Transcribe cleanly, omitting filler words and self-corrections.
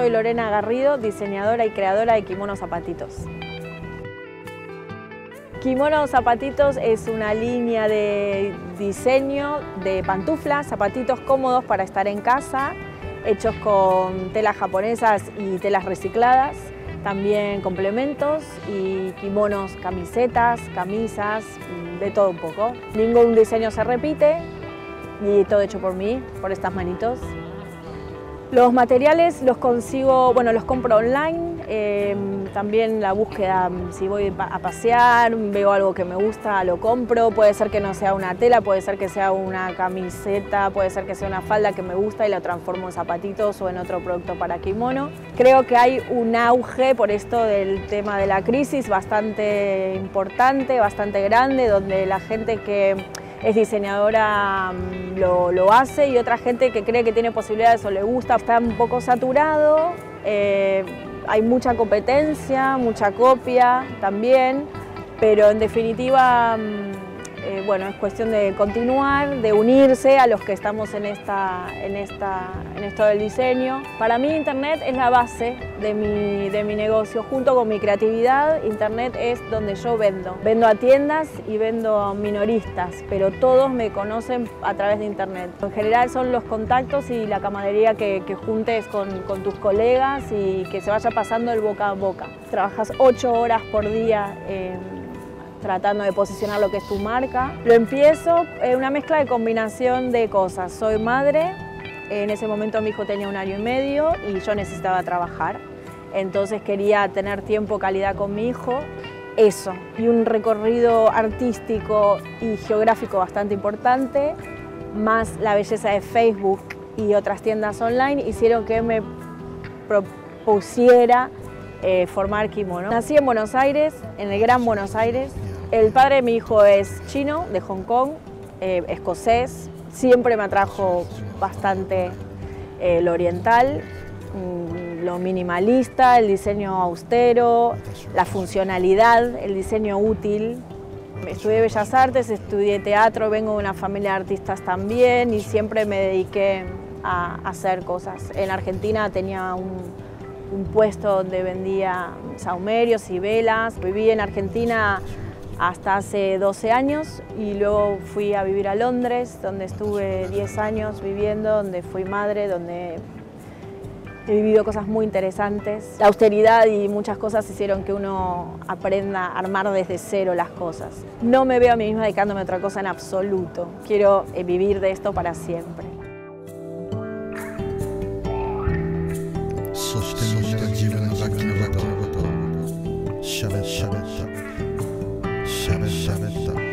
Soy Lorena Garrido, diseñadora y creadora de Kimono Zapatitos. Kimono Zapatitos es una línea de diseño de pantuflas, zapatitos cómodos para estar en casa, hechos con telas japonesas y telas recicladas, también complementos y kimonos, camisetas, camisas, de todo un poco. Ningún diseño se repite y todo hecho por mí, por estas manitos. Los materiales los consigo, bueno, los compro online, también la búsqueda, si voy a pasear, veo algo que me gusta, lo compro, puede ser que no sea una tela, puede ser que sea una camiseta, puede ser que sea una falda que me gusta y la transformo en zapatitos o en otro producto para kimono. Creo que hay un auge por esto del tema de la crisis bastante importante, bastante grande, donde la gente que es diseñadora lo hace y otra gente que cree que tiene posibilidades o le gusta. Está un poco saturado, hay mucha competencia, mucha copia también, pero en definitiva, bueno, es cuestión de continuar, de unirse a los que estamos en esto del diseño. Para mí Internet es la base de mi negocio, junto con mi creatividad. Internet es donde yo vendo. Vendo a tiendas y vendo a minoristas, pero todos me conocen a través de Internet. En general son los contactos y la camaradería que juntes con tus colegas y que se vaya pasando el boca a boca. Trabajas 8 horas por día tratando de posicionar lo que es tu marca. Lo empiezo en una mezcla de combinación de cosas. Soy madre, en ese momento mi hijo tenía 1 año y medio y yo necesitaba trabajar. Entonces quería tener tiempo, calidad con mi hijo. Eso, y un recorrido artístico y geográfico bastante importante, más la belleza de Facebook y otras tiendas online, hicieron que me propusiera formar Kimono. Nací en Buenos Aires, en el Gran Buenos Aires. El padre de mi hijo es chino, de Hong Kong, escocés. Siempre me atrajo bastante lo oriental, lo minimalista, el diseño austero, la funcionalidad, el diseño útil. Estudié Bellas Artes, estudié teatro, vengo de una familia de artistas también y siempre me dediqué a hacer cosas. En Argentina tenía un puesto donde vendía saumerios y velas. Viví en Argentina hasta hace 12 años y luego fui a vivir a Londres, donde estuve 10 años viviendo, donde fui madre, donde he vivido cosas muy interesantes. La austeridad y muchas cosas hicieron que uno aprenda a armar desde cero las cosas. No me veo a mí misma dedicándome a otra cosa en absoluto. Quiero vivir de esto para siempre. Shabbat, Shabbat, Shabbat, Shabbat, Shabbat.